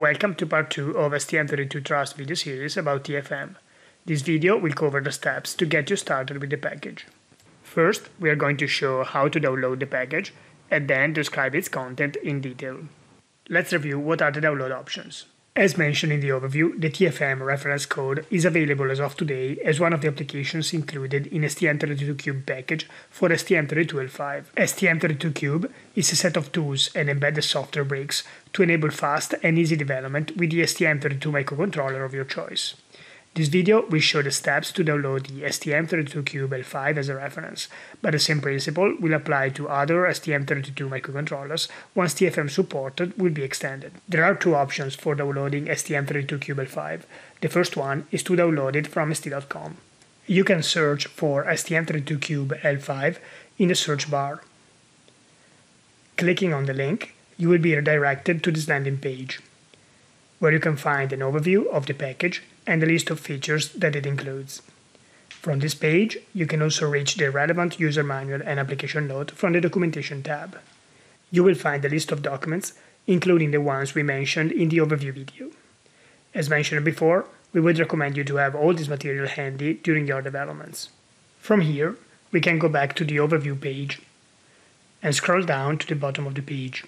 Welcome to part 2 of STM32 Trust video series about TFM. This video will cover the steps to get you started with the package. First, we are going to show how to download the package and then describe its content in detail. Let's review what are the download options. As mentioned in the overview, the TFM reference code is available as of today as one of the applications included in STM32Cube package for STM32L5. STM32Cube is a set of tools and embedded software bricks to enable fast and easy development with the STM32 microcontroller of your choice. This video will show the steps to download the STM32Cube L5 as a reference, but the same principle will apply to other STM32 microcontrollers once TFM support will be extended. There are two options for downloading STM32Cube L5. The first one is to download it from st.com. You can search for STM32Cube L5 in the search bar. Clicking on the link, you will be redirected to this landing page, where you can find an overview of the package and a list of features that it includes. From this page, you can also reach the relevant user manual and application note from the documentation tab. You will find a list of documents, including the ones we mentioned in the overview video. As mentioned before, we would recommend you to have all this material handy during your developments. From here, we can go back to the overview page and scroll down to the bottom of the page.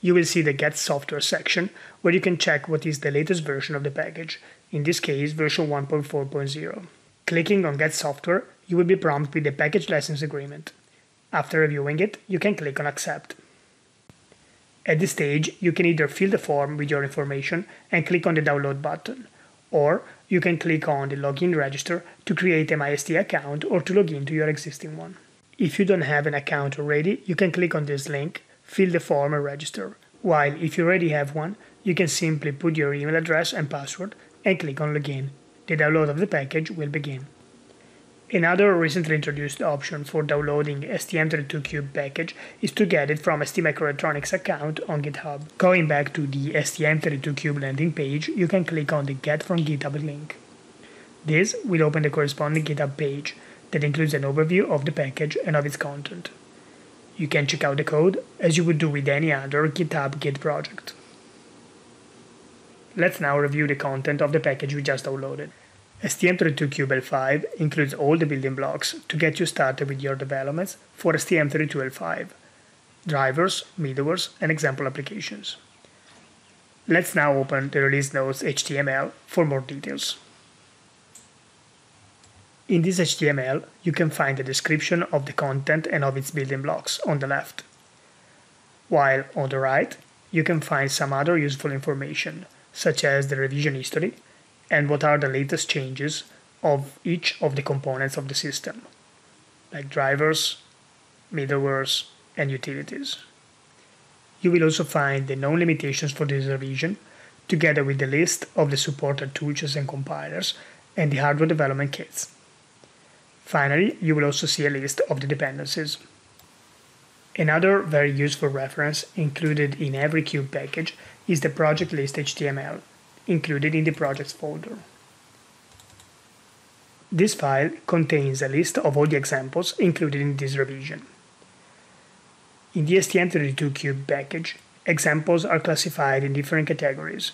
You will see the Get Software section, where you can check what is the latest version of the package, in this case version 1.4.0. Clicking on Get Software, you will be prompted with the Package License Agreement. After reviewing it, you can click on Accept. At this stage, you can either fill the form with your information and click on the Download button, or you can click on the Login Register to create a MyST account or to log into your existing one. If you don't have an account already, you can click on this link, fill the form and register, while if you already have one, you can simply put your email address and password and click on Login. The download of the package will begin. Another recently introduced option for downloading STM32Cube package is to get it from STMicroelectronics account on GitHub. Going back to the STM32Cube landing page, you can click on the Get from GitHub link. This will open the corresponding GitHub page that includes an overview of the package and of its content. You can check out the code, as you would do with any other GitHub Git project. Let's now review the content of the package we just downloaded. STM32Cube L5 includes all the building blocks to get you started with your developments for STM32 L5, drivers, middlewares, and example applications. Let's now open the release notes HTML for more details. In this HTML, you can find a description of the content and of its building blocks on the left, while on the right, you can find some other useful information, such as the revision history and what are the latest changes of each of the components of the system, like drivers, middlewares, and utilities. You will also find the known limitations for this revision, together with the list of the supported tools and compilers and the hardware development kits. Finally, you will also see a list of the dependencies. Another very useful reference included in every Cube package is the project list HTML, included in the projects folder. This file contains a list of all the examples included in this revision. In the STM32Cube package, examples are classified in different categories: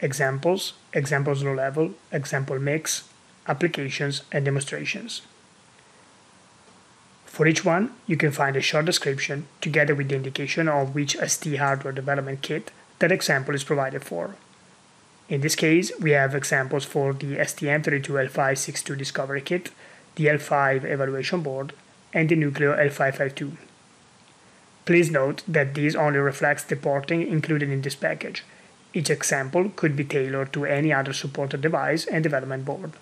examples, examples low level, example mix, applications, and demonstrations. For each one, you can find a short description together with the indication of which ST hardware development kit that example is provided for. In this case, we have examples for the STM32L562 Discovery Kit, the L5 Evaluation Board, and the Nucleo L552. Please note that this only reflects the porting included in this package. Each example could be tailored to any other supported device and development board.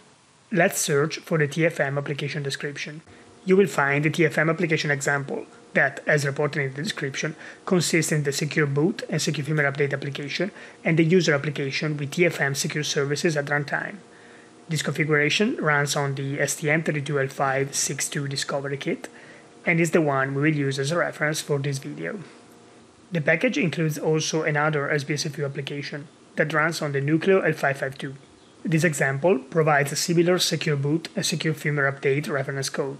Let's search for the TFM application description. You will find the TFM application example that, as reported in the description, consists in the Secure Boot and Secure Firmware Update application and the user application with TFM secure services at runtime. This configuration runs on the STM32L562 Discovery Kit and is the one we will use as a reference for this video. The package includes also another SBSFU application that runs on the Nucleo L552. This example provides a similar Secure Boot and Secure Firmware Update reference code,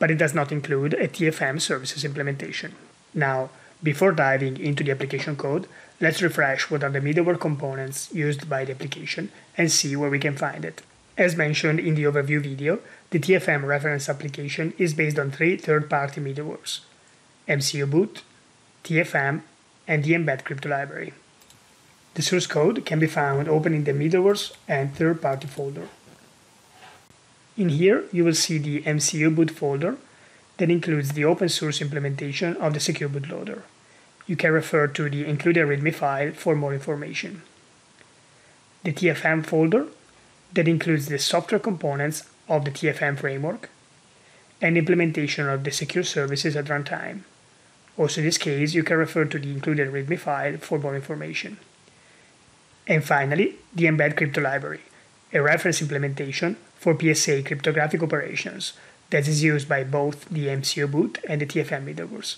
but it does not include a TFM services implementation. Now, before diving into the application code, let's refresh what are the middleware components used by the application and see where we can find it. As mentioned in the overview video, the TFM reference application is based on three third-party middlewares: MCU Boot, TFM, and the Embed Crypto Library. The source code can be found opening the middlewares and third-party folder. In here, you will see the MCU Boot folder that includes the open source implementation of the Secure Bootloader. You can refer to the included README file for more information. The TFM folder that includes the software components of the TFM framework and implementation of the secure services at runtime. Also in this case, you can refer to the included README file for more information. And finally, the Embed Crypto Library, a reference implementation for PSA cryptographic operations that is used by both the MCU Boot and the TFM middlewares.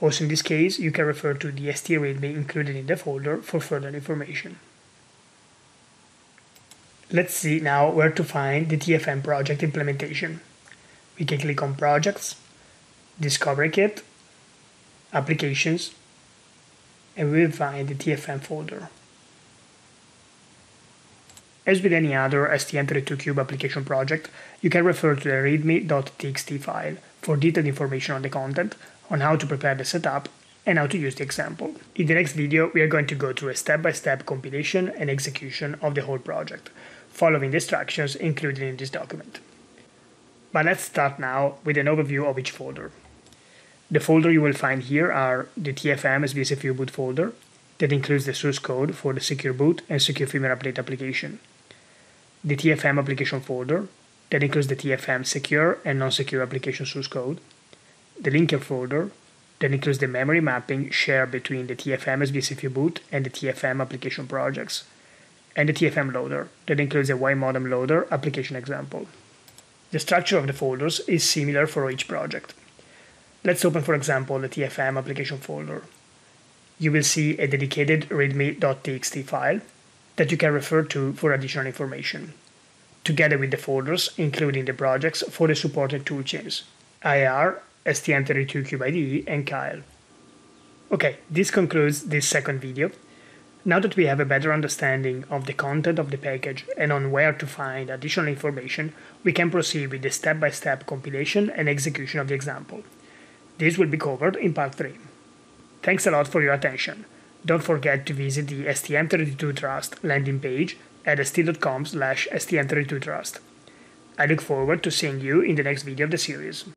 Also in this case, you can refer to the ST README included in the folder for further information. Let's see now where to find the TFM project implementation. We can click on Projects, Discovery Kit, Applications, and we will find the TFM folder. As with any other STM32Cube application project, you can refer to the readme.txt file for detailed information on the content, on how to prepare the setup, and how to use the example. In the next video, we are going to go through a step-by-step compilation and execution of the whole project, following the instructions included in this document. But let's start now with an overview of each folder. The folder you will find here are the TFM SBSFU boot folder that includes the source code for the secure boot and secure firmware update application. The TFM application folder that includes the TFM secure and non-secure application source code. The linker folder that includes the memory mapping shared between the TFM SBCFU boot and the TFM application projects. And the TFM loader that includes the Y-modem loader application example. The structure of the folders is similar for each project. Let's open, for example, the TFM application folder. You will see a dedicated readme.txt file that you can refer to for additional information, together with the folders, including the projects for the supported toolchains, IR, STM32Cube IDE, and Kyle. Okay, this concludes this second video. Now that we have a better understanding of the content of the package and on where to find additional information, we can proceed with the step-by-step compilation and execution of the example. This will be covered in part 3. Thanks a lot for your attention. Don't forget to visit the STM32 Trust landing page at st.com/STM32Trust. I look forward to seeing you in the next video of the series.